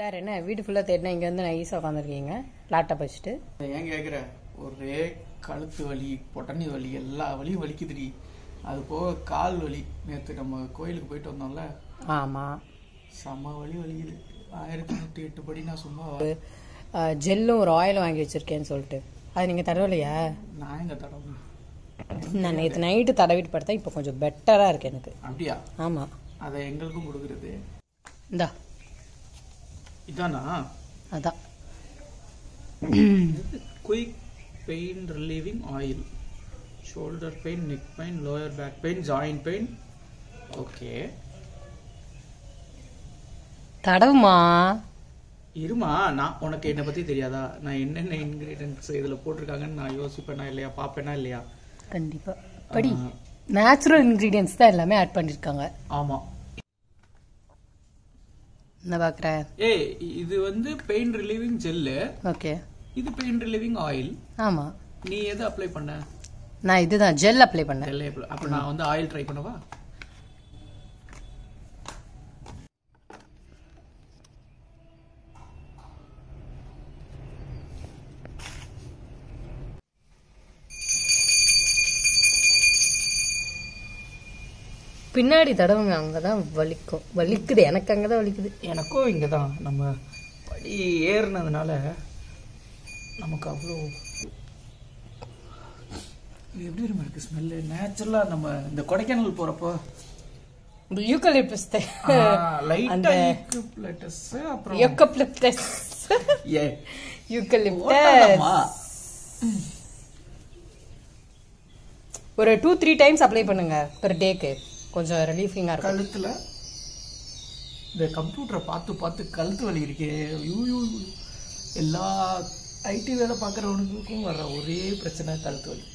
Sir என்ன வீடு ஃபுல்லா தேடனா இங்க வந்து நைஸா உட்கார்ந்திருக்கீங்க லேப்டாப் வச்சிட்டு. ஏன் கேக்குற? ஒரே கழுத்து வலி, பொட்டணி வலி, எல்லா வலியும் வலிக்குதுடி. அது போக கால் வலி. நேத்து நம்ம கோயிலுக்கு போயிட்டு வந்தோம்ல? ஆமா. சம வலி வலிக்குது. 1008 படி நான் சும்மா ஜெல்லும் ஒரு ஆயிலும் வாங்கி வச்சிருக்கேன்னு சொல்லிட்டு அது நீங்க தடவலையா? நான் எங்க தடவை? நான் நேத்து நைட்டு தடவிட்டு படுத்தா இப்போ கொஞ்சம் பெட்டரா இருக்கு எனக்கு. அப்படியா? ஆமா. அதை எங்களுக்கும் கொடுக்குறது இந்தா இதானா? அதான் quick pain relieving oil, shoulder pain, neck pain, lower back pain, joint pain. Okay தடவுமா இருமா. நான் உனக்கு என்னை பற்றி தெரியாதா? நான் என்னென்ன இன்க்ரீடியன்ட்ஸ் இதில் போட்டிருக்காங்கன்னு நான் யோசிப்பேனா இல்லையா, பார்ப்பேனா இல்லையா? கண்டிப்பாக படி. நேச்சுரல் இன்க்ரீடியன்ட்ஸ் தான் எல்லாமே ஆட் பண்ணியிருக்காங்க. ஆமாம். என்ன பார்க்குற? ஏய் இது வந்து பெயின் ரிலீவிங் ஜெல்லு. ஓகே. இது பெயின் ரிலீவிங் ஆயில். ஆமாம். நீ எது அப்ளை பண்ண? நான் இதுதான் ஜெல் அப்ளை பண்ணேன். Gel apply. அப்போ நான் வந்து ஆயில் ட்ரை பண்ணவா? பின்னாடி தடவுங்க, அங்கதான் வலிக்கும். வலிக்குது எனக்கு, அங்கதான் வலிக்குது எனக்கும். இங்கதான் நம்ம படி ஏறினதுனால நமக்கு அவ்வளோ எப்படி இருக்கு ஸ்மெல்லு. நேச்சுரலா நம்ம இந்த கொடைக்கானல் போறப்போ இந்த யூக்கலிப்டஸ் லைட்டா யூக்கலிப்டஸ் அப்புறம் யூக்கலிப்டஸ் ஏ யூக்கலிப்டஸ் ஒரு 2-3 டைம்ஸ் அப்ளை பண்ணுங்க பெர் டேக்கு. கொஞ்சம் ரிலீஃபிங்கா இருக்கு. கழுத்துல இந்த கம்ப்யூட்டரை பார்த்து பார்த்து கழுத்து வலி இருக்கே. எல்லா ஐடி வேலை பார்க்குறவனுக்கும் வர்ற ஒரே பிரச்சனை கழுத்து வலி.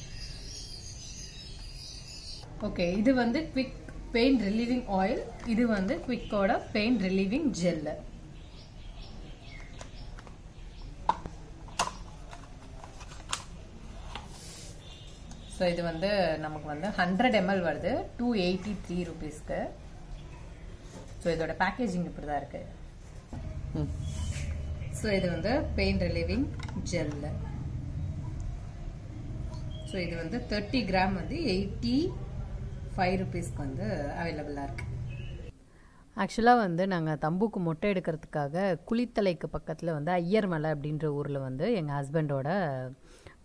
ஓகே இது வந்து குவிக் பெயின் ரிலீவிங் ஆயில். இது வந்து குவிக்கோட பெயின் ரிலீவிங் ஜெல்லு. ஸோ இது வந்து நமக்கு வந்து 100 ml வருது 283 rupeesக்கு. ஸோ இதோட பேக்கேஜிங் இப்படி தான் இருக்கு. ஸோ இது வந்து பெயின் ரிலீவிங் ஜெல்லு. ஸோ இது வந்து 30 கிராம் வந்து 85 rupeesக்கு வந்து அவைலபிளாக இருக்கு. ஆக்சுவலாக வந்து நாங்கள் தம்புக்கு மொட்டை எடுக்கிறதுக்காக குளித்தலைக்கு பக்கத்தில் வந்து ஐயர்மலை அப்படின்ற ஊரில் வந்து எங்கள் ஹஸ்பண்டோட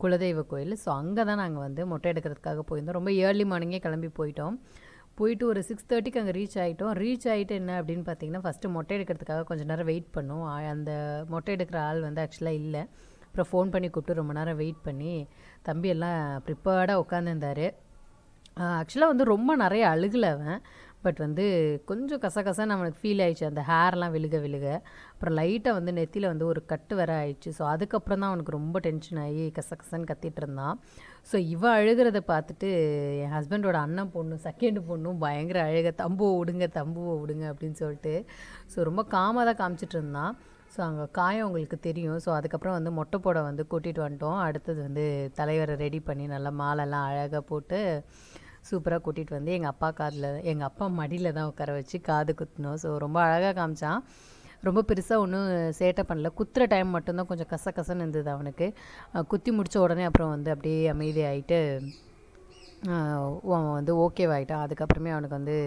குலதெய்வ கோயில். ஸோ அங்கே தான் நாங்கள் வந்து மொட்டை எடுக்கிறதுக்காக போயிருந்தோம். ரொம்ப ஏர்லி மார்னிங்கே கிளம்பி போயிட்டோம். போயிட்டு ஒரு 6:30க்கு அங்கே ரீச் ஆகிட்டு என்ன அப்படின்னு பார்த்தீங்கன்னா, ஃபஸ்ட்டு மொட்டை எடுக்கிறதுக்காக கொஞ்சம் நேரம் வெயிட் பண்ணோம். அந்த மொட்டை எடுக்கிற ஆள் வந்து ஆக்சுவலாக இல்லை. அப்புறம் ஃபோன் பண்ணி கூப்பிட்டு ரொம்ப நேரம் வெயிட் பண்ணி தம்பி எல்லாம் ப்ரிப்பேர்டாக உட்காந்துருந்தார். ஆக்சுவலாக வந்து ரொம்ப நிறைய அழுகலவன், பட் வந்து கொஞ்சம் கசகசா நம்மளுக்கு ஃபீல் ஆயிடுச்சு. அந்த ஹேர்லாம் விழுக அப்புறம் லைட்டாக வந்து நெத்தியில் வந்து ஒரு கட்டு வர ஆயிடுச்சு. ஸோ அதுக்கப்புறம் தான் அவனுக்கு ரொம்ப டென்ஷன் ஆகி கசகசன்னு கத்திட்டு இருந்தான். ஸோ இவன் அழுகிறத பார்த்துட்டு என் ஹஸ்பண்டோட அண்ணன் பொண்ணு செகண்டு பொண்ணும் பயங்கர அழுக, தம்புவை விடுங்க அப்படின்னு சொல்லிட்டு. ஸோ ரொம்ப காமாக தான் காமிச்சிட்டு இருந்தான். ஸோ அங்கே காயம் உங்களுக்கு தெரியும். ஸோ அதுக்கப்புறம் வந்து மொட்டை போட வந்து கூட்டிகிட்டு வந்துட்டோம். அடுத்தது வந்து தலைவரை ரெடி பண்ணி நல்லா மாலைலாம் அழகாக போட்டு சூப்பராக கூட்டிகிட்டு வந்து எங்கள் அப்பா மடியில் தான் உட்கார வச்சு காது குத்தினோம். ஸோ ரொம்ப அழகாக காமிச்சான். ரொம்ப பெருசாக ஒன்றும் சேட்டை பண்ணல. குத்துற டைம் மட்டும்தான் கொஞ்சம் கசகசன்னு இருந்தது அவனுக்கு. குத்தி முடித்த உடனே அப்புறம் வந்து அப்படியே அமைதியாகிட்டு அவன் வந்து ஓகேவாகிட்டான். அதுக்கப்புறமே அவனுக்கு வந்து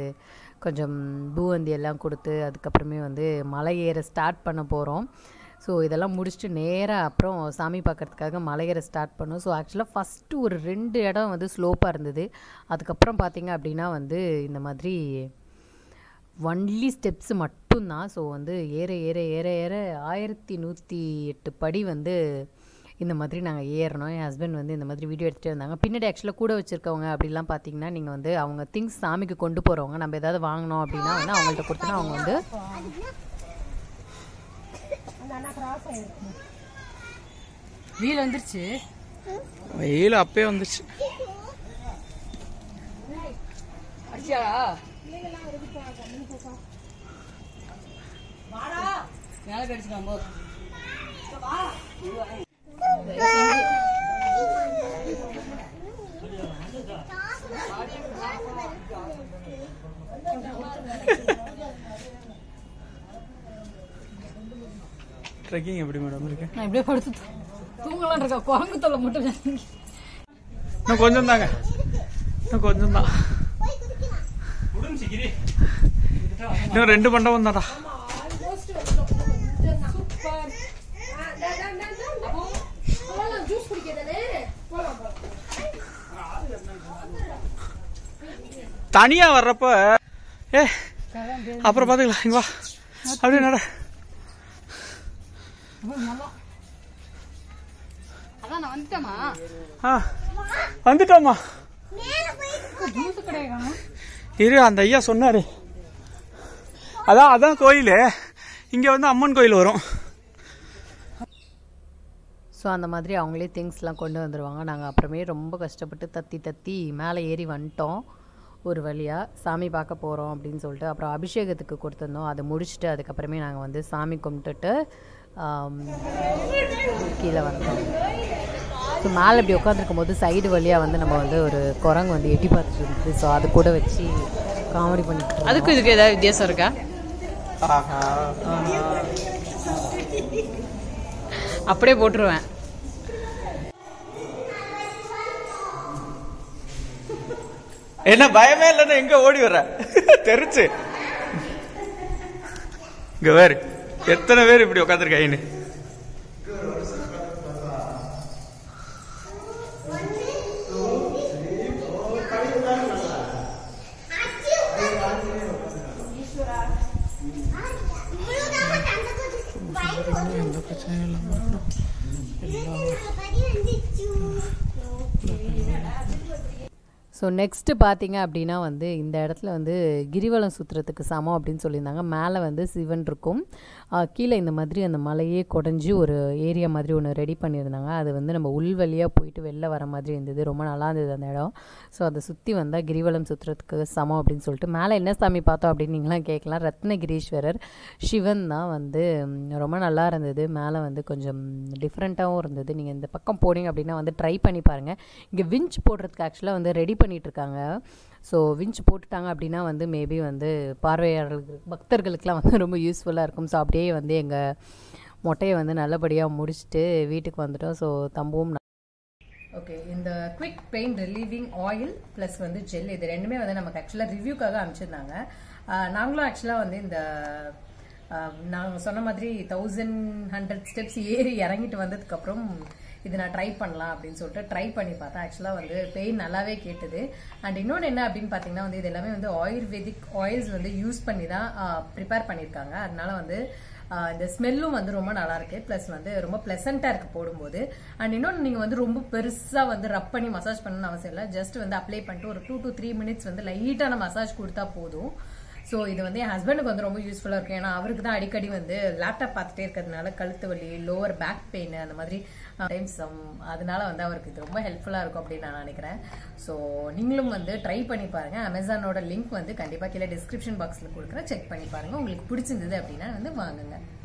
கொஞ்சம் பூவந்தி எல்லாம் கொடுத்து அதுக்கப்புறமே வந்து மலை ஏற ஸ்டார்ட் பண்ண போகிறோம். ஸோ இதெல்லாம் முடிச்சுட்டு நேராக அப்புறம் சாமி பார்க்குறதுக்காக மலையேற ஸ்டார்ட் பண்ணோம். ஸோ ஆக்சுவலாக ஃபஸ்ட்டு ஒரு 2 இடம் வந்து ஸ்லோப்பாக இருந்தது. அதுக்கப்புறம் பார்த்திங்க அப்படின்னா வந்து இந்த மாதிரி ஒன்லி ஸ்டெப்ஸ் மட்டும்தான். ஸோ வந்து ஏற 1108 படி வந்து இந்த மாதிரி நாங்கள் ஏறணும். என் ஹஸ்பண்ட் வந்து இந்த மாதிரி வீடியோ எடுத்துகிட்டே இருந்தாங்க. பின்னாடி ஆக்சுவலாக கூட வச்சுருக்கவங்க அப்படிலாம் பார்த்தீங்கன்னா, நீங்கள் வந்து அவங்க திங்ஸ் சாமிக்கு கொண்டு போகிறவங்க நம்ம ஏதாவது வாங்கினோம் அப்படின்னா வந்து அவங்கள்ட்ட கொடுத்தோன்னா அவங்க வந்து வீல் வந்துருச்சு. வீல் அப்பே வந்துருச்சு. Trekking every madam. I prefer to No, Anditama here on the yes or not. Ada Koile in your Naman Koiloro. So on the Madri only things like under the Ranganga Premier Rombo Castapata Tati, Malayeri Vanto, Urvalia, Sami Bakaporo, Din Solta, Abhishek at the Kukurtano, the Murishta, the Kapremina on the Sami Comtata. கீழ வந்தோம் so mall அப்படியே உட்கார்ந்திருக்கும்போது side வழியா வந்து நம்ம வந்து ஒரு குரங்கு வந்து எட்டி பார்த்துட்டு இருந்து சோ அது கூட வச்சி காமெடி பண்ணிட்டு அதுக்கு இதுக்கு ஏதாவது வித்தியாசம் இருக்கா ஆஹா அப்படியே போட்டுருவேன் என்ன பயமே இல்லன்னா எங்க ஓடி வர தெரிஞ்சு இங்க வேற எத்தனை பேர் இப்படி உட்கார்ந்திருக்காயினு So next பாத்தீங்க அப்படினா வந்து இந்த இடத்துல வந்து கிரிவலம் சுற்றத்துக்கு சமம் அப்படினு சொல்லிருந்தாங்க மேலே வந்து சிவன் இருக்கும் கீழ இந்த மாதிரி அந்த மலையே கொடைஞ்சு ஒரு ஏரியா மாதிரி ஒன்னு ரெடி பண்ணிருந்தாங்க அது வந்து நம்ம உள்வலியா போயிடு வெல்ல வர மாதிரி இருந்தது ரொம்ப நல்லா இருந்தது அந்த இடம் சோ அத சுத்தி வந்தா கிரிவலம் சுற்றத்துக்கு சமம் அப்படினு சொல்லிட்டு மேலே என்ன சாமி பார்த்தோம் அப்படினீங்களா கேக்கலாம் ரத்னகிரீஸ்வரர் சிவன் தான் வந்து ரொம்ப நல்லா இருந்தது மேலே வந்து கொஞ்சம் டிஃபரண்டாவும் இருந்தது நீங்க இந்த பக்கம் போறீங்க அப்படினா வந்து ட்ரை பண்ணி பாருங்க இங்க விஞ்ச் போடுறதுக்கு एक्चुअली வந்து ready So, winch potanga abdina vandu maybe vandu paarvaiyalargalukku baktargalukku vandu romba useful ah irukum so abdiye vandu enga motaiya vandu nallabadiya mudichittu veetukku vandutom so thambum okay in the quick pain relieving oil plus vandu gel idu rendume vandu namak actually review kaga amchiranga naangala actually vandu inda நான் சொன்ன மாதிரி 1100 steps ஏறி இறங்கிட்டு வந்ததுக்கு அப்புறம் இத நான் try பண்ணலாம் அப்படினு சொல்லிட்டு ட்ரை பண்ணி பார்த்தா एक्चुअली வந்து பெயின் நல்லாவே கேட்டது and இன்னொரு என்ன அப்படினு பாத்தீங்கன்னா வந்து இதெல்லாம் வந்து ஆயுர்வேதிக் oils வந்து யூஸ் பண்ணி தான் prepare பண்ணிருக்காங்க அதனால வந்து இந்த ஸ்மெல்லும் வந்து ரொம்ப நல்லா இருக்கு ப்ளஸ் வந்து ரொம்ப ப்ளசன்ட்டா இருக்கு போடும்போது and இன்னொரு நீங்க வந்து ரொம்ப பெருசா வந்து ரப் பண்ணி மசாஜ் பண்ணனும் அவசியம் இல்ல just வந்து அப்ளை பண்ணிட்டு ஒரு 2 to 3 minutes வந்து லைட்டான மசாஜ் கொடுத்தா போதும் So இது வந்து என் ஹஸ்பண்டுக்கு வந்து ரொம்ப யூஸ்புல்லா இருக்கு ஏனா அவருக்கு தான் அடிக்கடி வந்து லேப்டாப் பார்த்துட்டே இருக்கிறதுனால கழுத்து வலி லோவர் பேக் பெயின் அந்த மாதிரி டைம்ஸ் அதனால வந்து அவருக்கு இது ரொம்ப ஹெல்ப்ஃபுல்லா இருக்கும் அப்படி நான் நினைக்கிறேன் சோ நீங்களும் வந்து ட்ரை பண்ணி பாருங்க Amazonோட லிங்க் வந்து கண்டிப்பா கீழ டிஸ்கிரிப்ஷன் பாக்ஸ்ல கொடுக்கற செக் பண்ணி பாருங்க உங்களுக்கு பிடிச்சிருந்தது அப்படினா வந்து வாங்குங்க